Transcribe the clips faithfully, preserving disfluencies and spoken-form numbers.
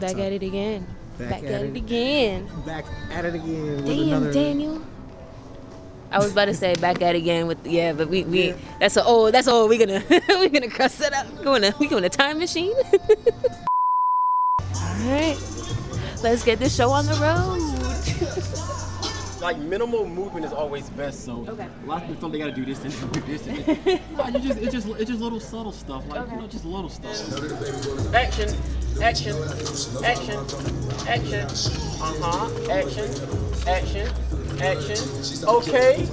Back at it again. Back, Back at, at it, it again. Back at it again. With Damn, another... Daniel. I was about to say back at it again with yeah, but we we yeah. that's a oh that's all we're gonna we're gonna cross that out. We're going to we going to time machine. Alright. Let's get this show on the road. Like minimal movement is always best, so okay. A lot of people feel they gotta do this and do this and this. No, you just it's just it's just little subtle stuff, like okay. you know, just little stuff. Action, action, action, action, uh-huh, action, action. Action. Okay.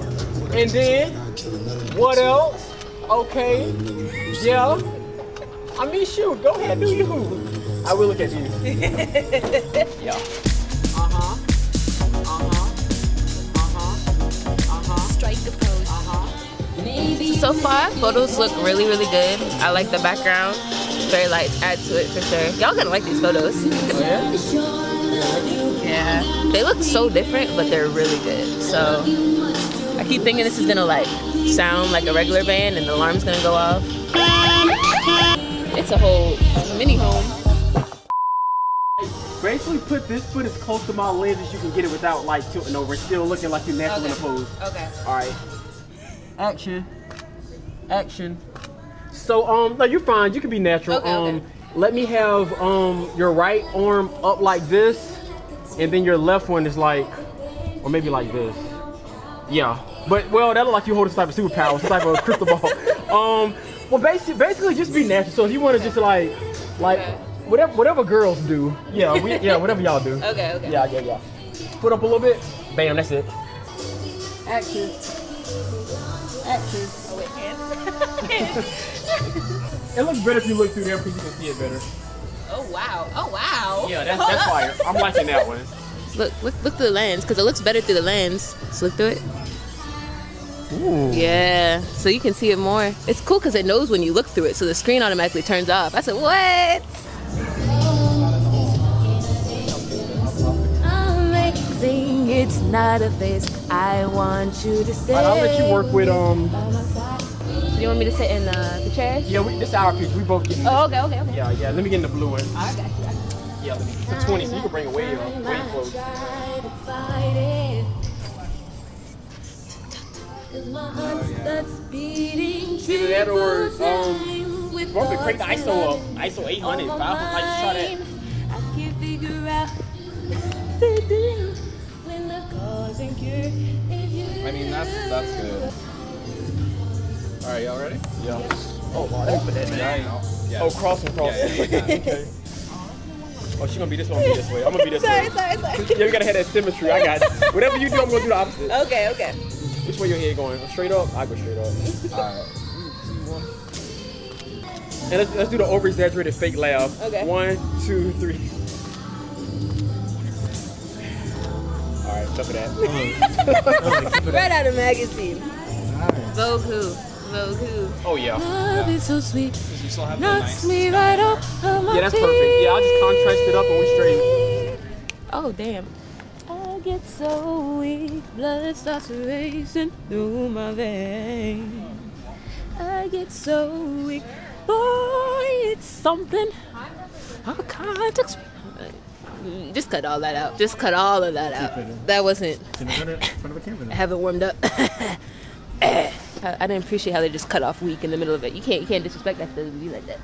And then what else? Okay. Yeah. I mean, shoot. Go ahead, do you? I will look at you. Yeah. Uh huh. Uh huh. Uh huh. Uh huh. Strike the pose. Uh huh. Maybe. So far, photos look really, really good. I like the background. Very lights add to it for sure. Y'all gonna like these photos. Oh, yeah. Yeah, they look so different, but they're really good. So I keep thinking this is gonna like sound like a regular band and the alarm's gonna go off. It's a whole mini home. Gracefully put this foot as close to my legs as you can get it without like tilting over. It's still looking like you're natural in the pose. Okay. All right. Action. Action. So um, no, you're fine. You can be natural. Okay, um, okay. Let me have um your right arm up like this. And then your left one is like, or maybe like this. Yeah, but well, that look like you hold this type of superpower, some type of crystal ball. Um, well, basically, basically just be natural. So if you want to just like, like okay. whatever, whatever girls do. Yeah, we, yeah, whatever y'all do. Okay, okay. Yeah, yeah, yeah. Foot up a little bit. Bam, that's it. Action. Action. It looks better if you look through there because you can see it better. Oh wow! Oh wow! Yeah, that's, that's fire. I'm liking that one. Look, look, look through the lens, cause it looks better through the lens. So look through it. Ooh. Yeah. So you can see it more. It's cool, cause it knows when you look through it, so the screen automatically turns off. I said, what? Amazing. It's not a face. I want you to stay. Right, I'll let you work with um. Do you want me to sit in uh, the chair? Yeah, we, this is our piece. We both get in this. Oh, okay, okay, okay. Yeah, yeah. Let me get in the blue one. I got you. I got you. Yeah, let me get the twenty, so you can bring it way up, way close. Oh, yeah. Either that or, um, we can crank the I S O up. I S O eight hundred, five hundred, like, just try that. I can't figure out what to do when the cause and cure. I mean, that's, that's good. All right, y'all ready? Yeah. Oh, wow, that's bananas. Yeah. Oh, cross and cross. Yeah, yeah, yeah, yeah. Okay. Oh, she's gonna be this way, I'm gonna be this way. I'm gonna be this sorry, way. Sorry, sorry, sorry. Yeah, we gotta have that symmetry. I got it. Whatever you do, I'm gonna do the opposite. Okay, okay. Which way your head going? Straight up? I go straight up. All right. And let's, let's do the over-exaggerated fake laugh. Okay. One, two, three. All right, look at that. Right out of magazine. Nice. Vogue who? Oh yeah. Love yeah. Is so sweet. You still have that nice me right off of my yeah, that's perfect. Yeah, I just contrasted it up and we straighten. Oh damn. I get so weak, blood starts racing through my veins. I get so weak, boy, it's something. I can't explain. Just cut all that out. Just cut all of that out. That wasn't. In front of a camera. I haven't warmed up. I didn't appreciate how they just cut off weak in the middle of it. You can't, you can't disrespect that. Doesn't be like that.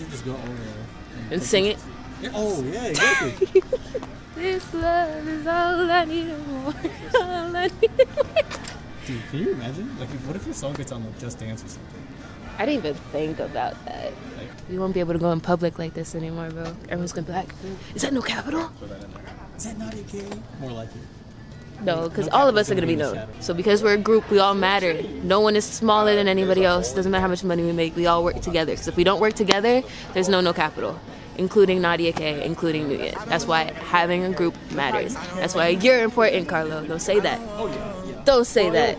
You just go over and, and sing it. it. Oh yeah, exactly. This love is all I need and more. All I need. Dude, can you imagine? Like, what if your song gets on like Just Dance or something? I didn't even think about that. Like, we won't be able to go in public like this anymore, bro. Everyone's gonna be like, "Is that no capital? Is that Nadia K?" More like it. No, because all of us are going to be known. So because we're a group, we all matter. No one is smaller than anybody else. Doesn't matter how much money we make. We all work together. Because if we don't work together, there's no no capital. Including Nadia K, including Nuyen. That's why having a group matters. That's why you're important, Carlo. Don't say that. Don't say that.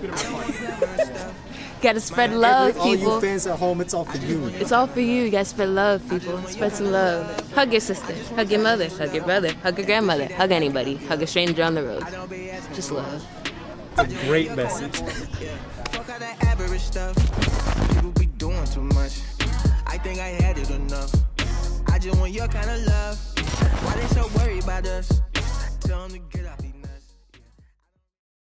Gotta spread love, people. All you fans at home, it's all for you. It's all for you. You gotta spread love, people. Spread some love. Hug your sister. Hug your mother. Hug your brother. Hug your grandmother. Hug anybody. Hug a stranger on the road. Just love. It's a great message. Fuck all that average stuff. People be doing too much. I think I had it enough. I just want your kind of love. about us. Time to get up.